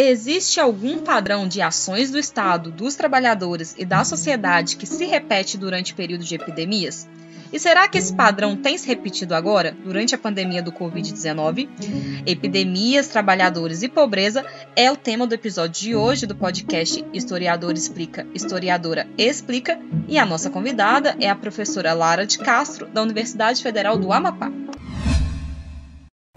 Existe algum padrão de ações do Estado, dos trabalhadores e da sociedade que se repete durante o período de epidemias? E será que esse padrão tem se repetido agora, durante a pandemia do Covid-19? Epidemias, trabalhadores e pobreza é o tema do episódio de hoje do podcast Historiador Explica, Historiadora Explica, e a nossa convidada é a professora Lara de Castro, da Universidade Federal do Amapá.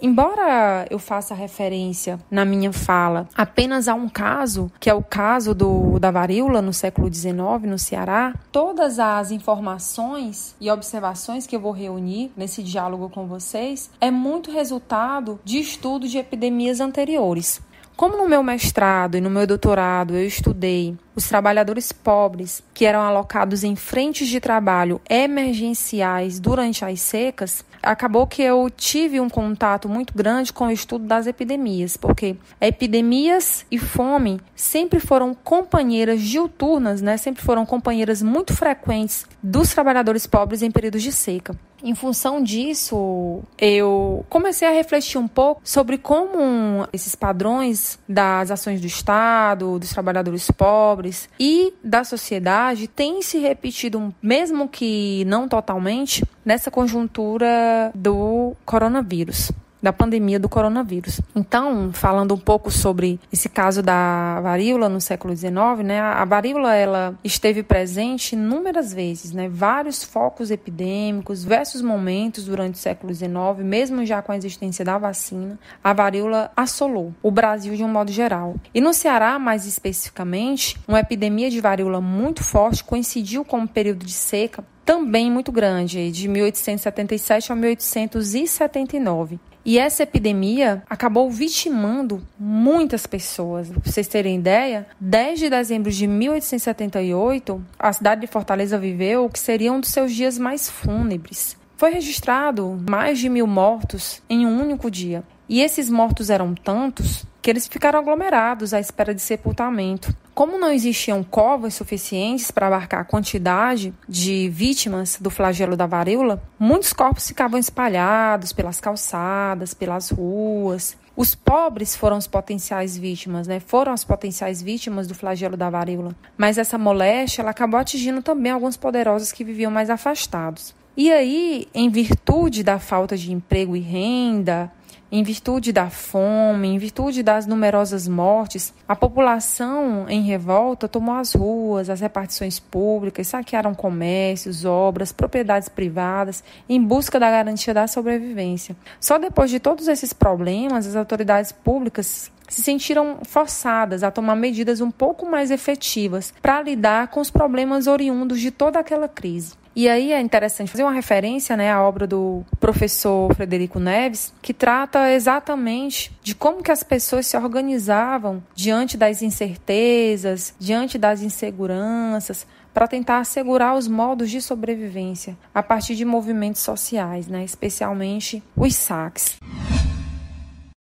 Embora eu faça referência na minha fala apenas a um caso, que é o caso da varíola no século XIX, no Ceará, todas as informações e observações que eu vou reunir nesse diálogo com vocês é muito resultado de estudo de epidemias anteriores. Como no meu mestrado e no meu doutorado eu estudei os trabalhadores pobres que eram alocados em frentes de trabalho emergenciais durante as secas, acabou que eu tive um contato muito grande com o estudo das epidemias, porque epidemias e fome sempre foram companheiras diuturnas, né? Sempre foram companheiras muito frequentes dos trabalhadores pobres em períodos de seca. Em função disso, eu comecei a refletir um pouco sobre como esses padrões das ações do Estado, dos trabalhadores pobres e da sociedade têm se repetido, mesmo que não totalmente, nessa conjuntura do coronavírus, da pandemia do coronavírus. Então, falando um pouco sobre esse caso da varíola no século XIX, né? A varíola ela esteve presente inúmeras vezes, né? Vários focos epidêmicos, diversos momentos durante o século XIX, mesmo já com a existência da vacina, a varíola assolou o Brasil de um modo geral. E no Ceará, mais especificamente, uma epidemia de varíola muito forte coincidiu com um período de seca também muito grande, de 1877 a 1879. E essa epidemia acabou vitimando muitas pessoas. Pra vocês terem ideia, 10 de dezembro de 1878, a cidade de Fortaleza viveu o que seria um dos seus dias mais fúnebres. Foi registrado mais de 1.000 mortos em um único dia. E esses mortos eram tantos que eles ficaram aglomerados à espera de sepultamento. Como não existiam covas suficientes para abarcar a quantidade de vítimas do flagelo da varíola, muitos corpos ficavam espalhados pelas calçadas, pelas ruas. Os pobres foram as potenciais vítimas, né? Foram as potenciais vítimas do flagelo da varíola. Mas essa moléstia ela acabou atingindo também alguns poderosos que viviam mais afastados. E aí, em virtude da falta de emprego e renda, em virtude da fome, em virtude das numerosas mortes, a população em revolta tomou as ruas, as repartições públicas, saquearam comércios, obras, propriedades privadas, em busca da garantia da sobrevivência. Só depois de todos esses problemas, as autoridades públicas se sentiram forçadas a tomar medidas um pouco mais efetivas para lidar com os problemas oriundos de toda aquela crise. E aí é interessante fazer uma referência, né, à obra do professor Frederico Neves, que trata exatamente de como que as pessoas se organizavam diante das incertezas, diante das inseguranças, para tentar assegurar os modos de sobrevivência a partir de movimentos sociais, né, especialmente os saques.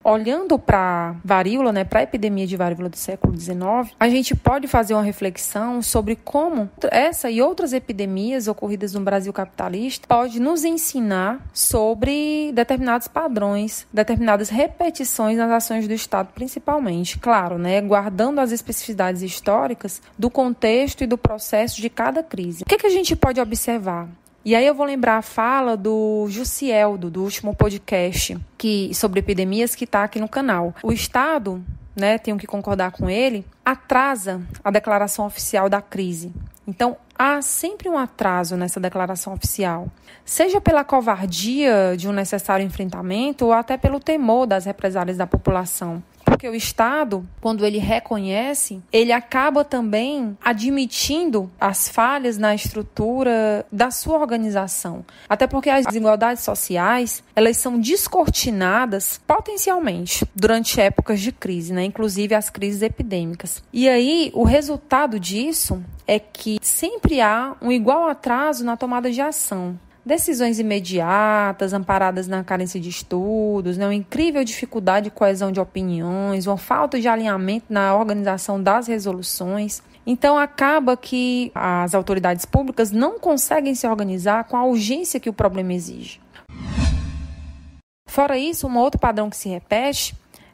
Olhando para varíola, né, para a epidemia de varíola do século XIX, a gente pode fazer uma reflexão sobre como essa e outras epidemias ocorridas no Brasil capitalista pode nos ensinar sobre determinados padrões, determinadas repetições nas ações do Estado, principalmente, claro, né, guardando as especificidades históricas do contexto e do processo de cada crise. O que a gente pode observar? E aí eu vou lembrar a fala do Jussieldo, do último podcast sobre epidemias que está aqui no canal. O Estado, né, tenho que concordar com ele, atrasa a declaração oficial da crise. Então, há sempre um atraso nessa declaração oficial, seja pela covardia de um necessário enfrentamento ou até pelo temor das represálias da população. Porque o Estado, quando ele reconhece, ele acaba também admitindo as falhas na estrutura da sua organização. Até porque as desigualdades sociais, elas são descortinadas potencialmente durante épocas de crise, né? Inclusive as crises epidêmicas. E aí, o resultado disso é que sempre há um igual atraso na tomada de ação. Decisões imediatas, amparadas na carência de estudos, né? Uma incrível dificuldade de coesão de opiniões, uma falta de alinhamento na organização das resoluções. Então, acaba que as autoridades públicas não conseguem se organizar com a urgência que o problema exige. Fora isso, um outro padrão que se repete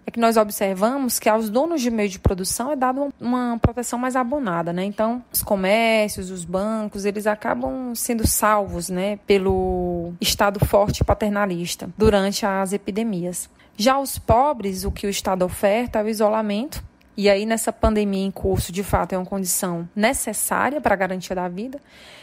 é que nós observamos que aos donos de meio de produção é dada uma proteção mais abonada, né? Então, os comércios, os bancos, eles acabam sendo salvos, né, pelo Estado forte paternalista durante as epidemias. Já os pobres, o que o Estado oferta é o isolamento. E aí, nessa pandemia em curso, de fato, é uma condição necessária para a garantia da vida,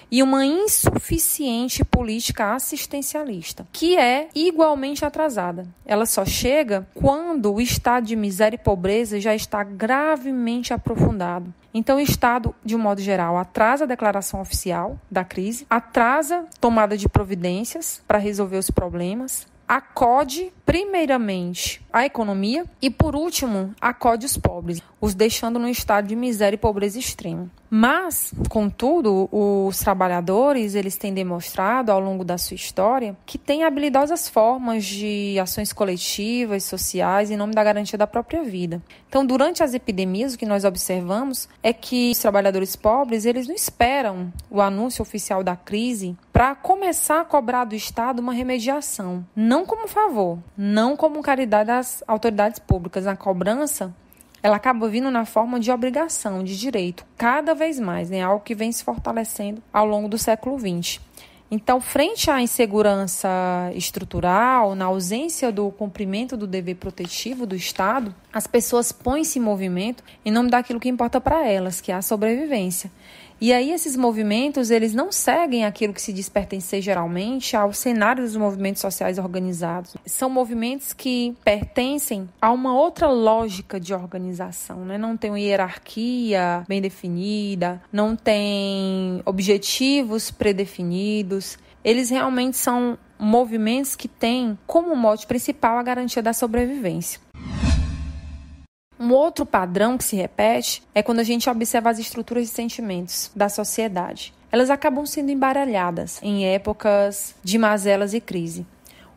e uma insuficiente política assistencialista, que é igualmente atrasada. Ela só chega quando o estado de miséria e pobreza já está gravemente aprofundado. Então, o Estado, de um modo geral, atrasa a declaração oficial da crise, atrasa a tomada de providências para resolver os problemas, acode primeiramente a economia e, por último, acode os pobres, os deixando num estado de miséria e pobreza extrema. Mas, contudo, os trabalhadores, eles têm demonstrado ao longo da sua história que têm habilidosas formas de ações coletivas, sociais, em nome da garantia da própria vida. Então, durante as epidemias, o que nós observamos é que os trabalhadores pobres, eles não esperam o anúncio oficial da crise para começar a cobrar do Estado uma remediação, não como favor, não como caridade às autoridades públicas. A cobrança, ela acaba vindo na forma de obrigação, de direito, cada vez mais, né? Algo que vem se fortalecendo ao longo do século XX. Então, frente à insegurança estrutural, na ausência do cumprimento do dever protetivo do Estado, as pessoas põem-se em movimento em nome daquilo que importa para elas, que é a sobrevivência. E aí esses movimentos, eles não seguem aquilo que se diz pertencer geralmente ao cenário dos movimentos sociais organizados. São movimentos que pertencem a uma outra lógica de organização, né? Não tem uma hierarquia bem definida, não tem objetivos predefinidos. Eles realmente são movimentos que têm como mote principal a garantia da sobrevivência. Um outro padrão que se repete é quando a gente observa as estruturas de sentimentos da sociedade. Elas acabam sendo embaralhadas em épocas de mazelas e crise.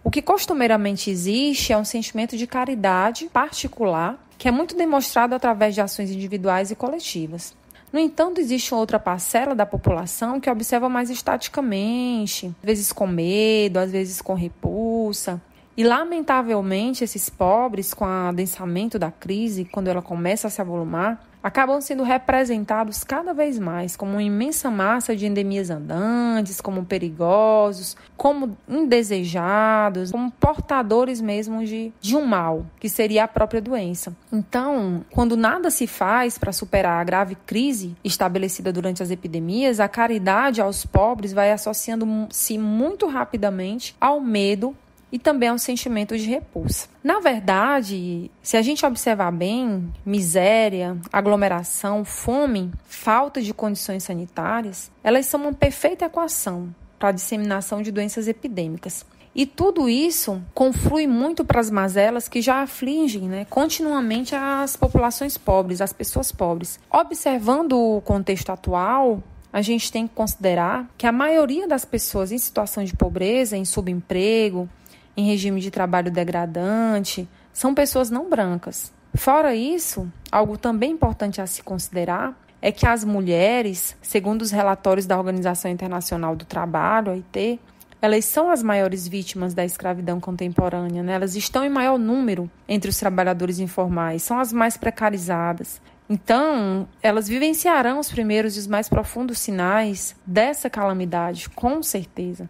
O que costumeiramente existe é um sentimento de caridade particular, que é muito demonstrado através de ações individuais e coletivas. No entanto, existe outra parcela da população que observa mais estaticamente, às vezes com medo, às vezes com repulsa. E, lamentavelmente, esses pobres, com o adensamento da crise, quando ela começa a se avolumar, acabam sendo representados cada vez mais como uma imensa massa de endemias andantes, como perigosos, como indesejados, como portadores mesmo de um mal, que seria a própria doença. Então, quando nada se faz para superar a grave crise estabelecida durante as epidemias, a caridade aos pobres vai associando-se muito rapidamente ao medo e também é um sentimento de repulsa. Na verdade, se a gente observar bem, miséria, aglomeração, fome, falta de condições sanitárias, elas são uma perfeita equação para a disseminação de doenças epidêmicas. E tudo isso conflui muito para as mazelas que já afligem, né, continuamente as populações pobres, as pessoas pobres. Observando o contexto atual, a gente tem que considerar que a maioria das pessoas em situação de pobreza, em subemprego, em regime de trabalho degradante, são pessoas não brancas. Fora isso, algo também importante a se considerar é que as mulheres, segundo os relatórios da Organização Internacional do Trabalho, OIT, elas são as maiores vítimas da escravidão contemporânea, né? Elas estão em maior número entre os trabalhadores informais, são as mais precarizadas. Então, elas vivenciarão os primeiros e os mais profundos sinais dessa calamidade, com certeza.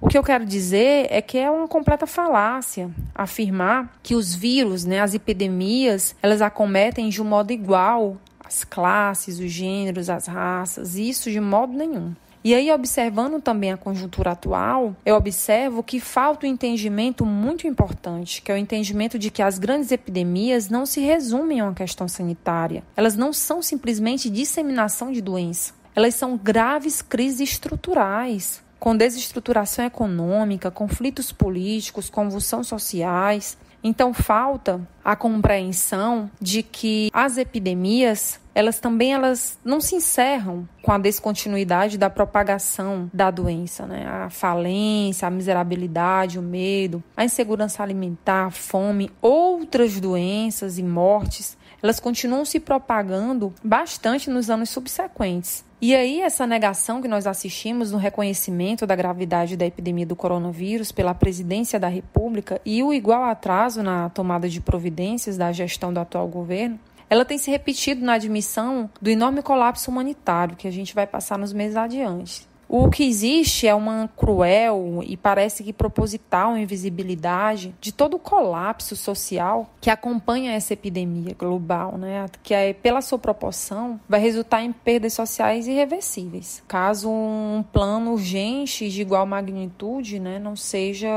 O que eu quero dizer é que é uma completa falácia afirmar que os vírus, né, as epidemias, elas acometem de um modo igual as classes, os gêneros, as raças, isso de modo nenhum. E aí, observando também a conjuntura atual, eu observo que falta um entendimento muito importante, que é o entendimento de que as grandes epidemias não se resumem a uma questão sanitária. Elas não são simplesmente disseminação de doença. Elas são graves crises estruturais, com desestruturação econômica, conflitos políticos, convulsões sociais. Então, falta a compreensão de que as epidemias, elas não se encerram com a descontinuidade da propagação da doença, né? A falência, a miserabilidade, o medo, a insegurança alimentar, a fome, outras doenças e mortes, elas continuam se propagando bastante nos anos subsequentes. E aí, essa negação que nós assistimos no reconhecimento da gravidade da epidemia do coronavírus pela presidência da República e o igual atraso na tomada de providências da gestão do atual governo, ela tem se repetido na admissão do enorme colapso humanitário que a gente vai passar nos meses adiante. O que existe é uma cruel e parece que proposital invisibilidade de todo o colapso social que acompanha essa epidemia global, né? Que é, pela sua proporção vai resultar em perdas sociais irreversíveis, caso um plano urgente de igual magnitude, né, não seja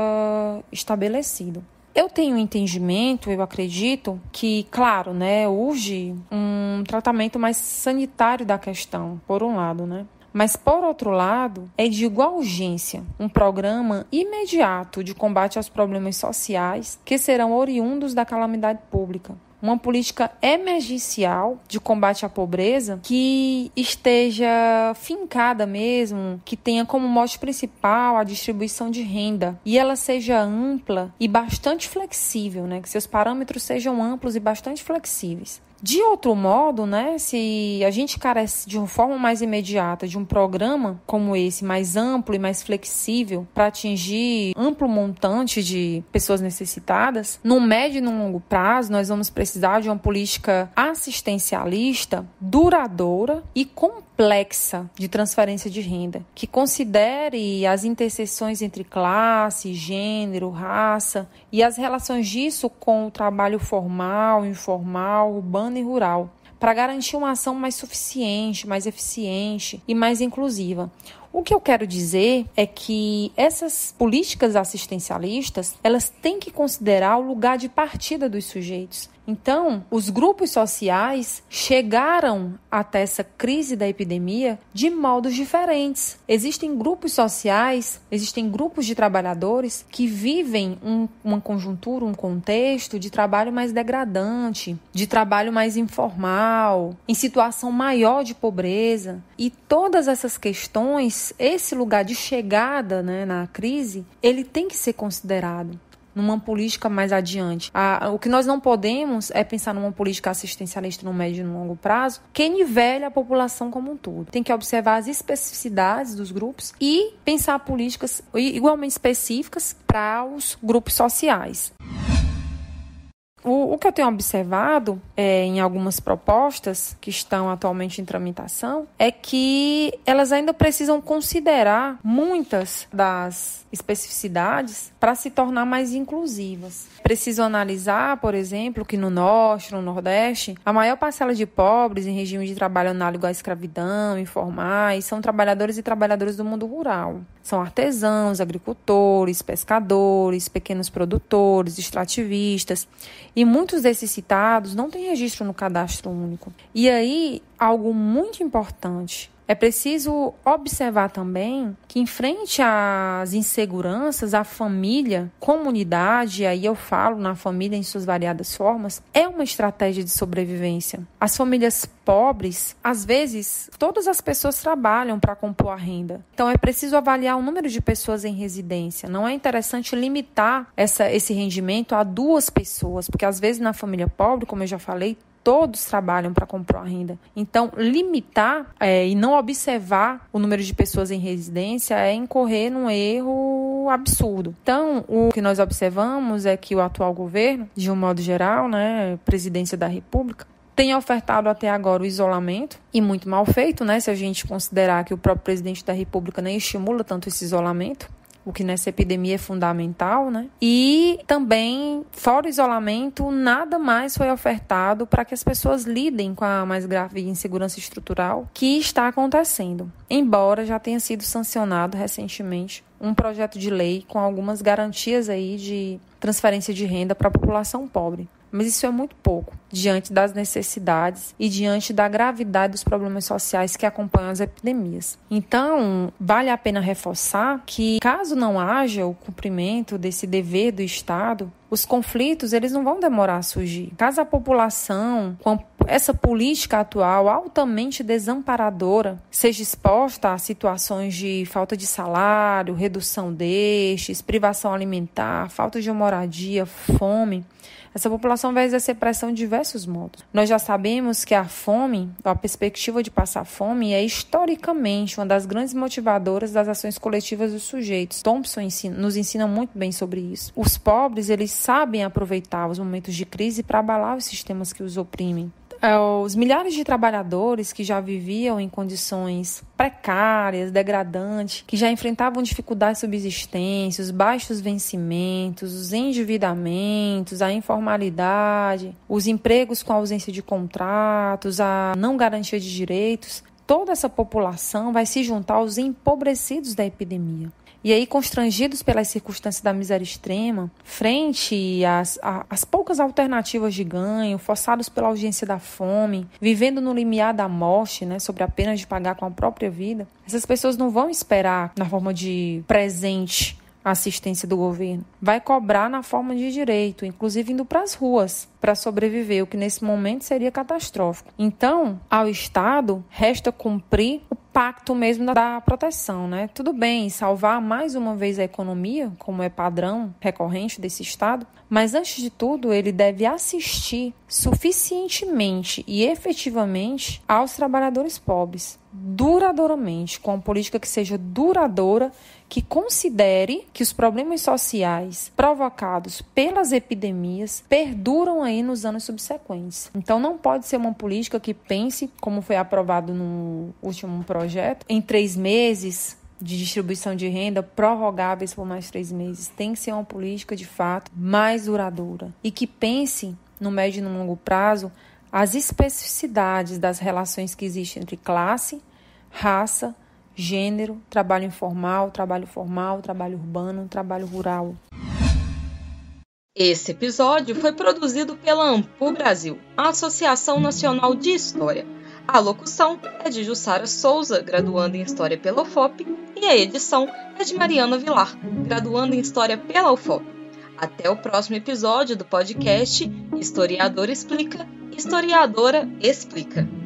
estabelecido. Eu tenho um entendimento, eu acredito, que, claro, né, urge um tratamento mais sanitário da questão, por um lado, né? Mas, por outro lado, é de igual urgência um programa imediato de combate aos problemas sociais que serão oriundos da calamidade pública. Uma política emergencial de combate à pobreza que esteja fincada mesmo, que tenha como mote principal a distribuição de renda e ela seja ampla e bastante flexível, né? Que seus parâmetros sejam amplos e bastante flexíveis. De outro modo, né, se a gente carece de uma forma mais imediata de um programa como esse, mais amplo e mais flexível, para atingir amplo montante de pessoas necessitadas, no médio e no longo prazo nós vamos precisar de uma política assistencialista, duradoura e complexa de transferência de renda, que considere as interseções entre classe, gênero, raça e as relações disso com o trabalho formal, informal, urbano e rural, para garantir uma ação mais suficiente, mais eficiente e mais inclusiva. O que eu quero dizer é que essas políticas assistencialistas, elas têm que considerar o lugar de partida dos sujeitos. Então, os grupos sociais chegaram até essa crise da epidemia de modos diferentes. Existem grupos sociais, existem grupos de trabalhadores que vivem uma conjuntura, um contexto de trabalho mais degradante, de trabalho mais informal, em situação maior de pobreza. E todas essas questões, esse lugar de chegada, né, na crise, ele tem que ser considerado numa política mais adiante. O que nós não podemos é pensar numa política assistencialista no médio e no longo prazo que nivele a população como um todo. Tem que observar as especificidades dos grupos e pensar políticas igualmente específicas para os grupos sociais. O que eu tenho observado em algumas propostas que estão atualmente em tramitação é que elas ainda precisam considerar muitas das especificidades para se tornar mais inclusivas. Preciso analisar, por exemplo, que no Norte, no Nordeste, a maior parcela de pobres em regime de trabalho análogo à escravidão, informais, são trabalhadores e trabalhadoras do mundo rural. São artesãos, agricultores, pescadores, pequenos produtores, extrativistas. E muitos desses citados não têm registro no cadastro único. E aí, algo muito importante. É preciso observar também que, em frente às inseguranças, a família, comunidade, aí eu falo na família em suas variadas formas, é uma estratégia de sobrevivência. As famílias pobres, às vezes, todas as pessoas trabalham para compor a renda. Então, é preciso avaliar o número de pessoas em residência. Não é interessante limitar esse rendimento a 2 pessoas, porque, às vezes, na família pobre, como eu já falei, todos trabalham para comprar a renda. Então, limitar e não observar o número de pessoas em residência é incorrer num erro absurdo. Então, o que nós observamos é que o atual governo, de um modo geral, né, presidência da República, tem ofertado até agora o isolamento, e muito mal feito, né, se a gente considerar que o próprio presidente da República nem estimula tanto esse isolamento, o que nessa epidemia é fundamental, né? E também, fora o isolamento, nada mais foi ofertado para que as pessoas lidem com a mais grave insegurança estrutural que está acontecendo. Embora já tenha sido sancionado recentemente um projeto de lei com algumas garantias aí de transferência de renda para a população pobre. Mas isso é muito pouco, diante das necessidades e diante da gravidade dos problemas sociais que acompanham as epidemias. Então, vale a pena reforçar que, caso não haja o cumprimento desse dever do Estado, os conflitos, eles não vão demorar a surgir. Caso a população, com essa política atual altamente desamparadora, seja exposta a situações de falta de salário, redução destes, privação alimentar, falta de moradia, fome, essa população vai exercer pressão de diversos modos. Nós já sabemos que a fome, a perspectiva de passar fome, é historicamente uma das grandes motivadoras das ações coletivas dos sujeitos. Thompson nos ensina muito bem sobre isso. Os pobres, eles sabem aproveitar os momentos de crise para abalar os sistemas que os oprimem. Os milhares de trabalhadores que já viviam em condições precárias, degradantes, que já enfrentavam dificuldades de subsistência, os baixos vencimentos, os endividamentos, a informalidade, os empregos com ausência de contratos, a não garantia de direitos, toda essa população vai se juntar aos empobrecidos da epidemia. E aí, constrangidos pelas circunstâncias da miséria extrema, frente às poucas alternativas de ganho, forçados pela urgência da fome, vivendo no limiar da morte, né, sobre a pena de pagar com a própria vida, essas pessoas não vão esperar na forma de presente a assistência do governo. Vai cobrar na forma de direito, inclusive indo para as ruas para sobreviver, o que nesse momento seria catastrófico. Então, ao Estado resta cumprir o pacto mesmo da proteção, né? Tudo bem, salvar mais uma vez a economia, como é padrão recorrente desse Estado, mas antes de tudo ele deve assistir suficientemente e efetivamente aos trabalhadores pobres, duradouramente, com uma política que seja duradoura, que considere que os problemas sociais provocados pelas epidemias perduram aí nos anos subsequentes. Então não pode ser uma política que pense, como foi aprovado no último projeto, em 3 meses de distribuição de renda prorrogáveis por mais 3 meses. Tem que ser uma política, de fato, mais duradoura e que pense, no médio e no longo prazo, as especificidades das relações que existem entre classe, raça, gênero, trabalho informal, trabalho formal, trabalho urbano, trabalho rural. Esse episódio foi produzido pela ANPUH Brasil, a Associação Nacional de História. A locução é de Jussara Souza, graduando em História pela UFOP, e a edição é de Mariana Vilar, graduando em História pela UFOP. Até o próximo episódio do podcast Historiador Explica, Historiadora Explica.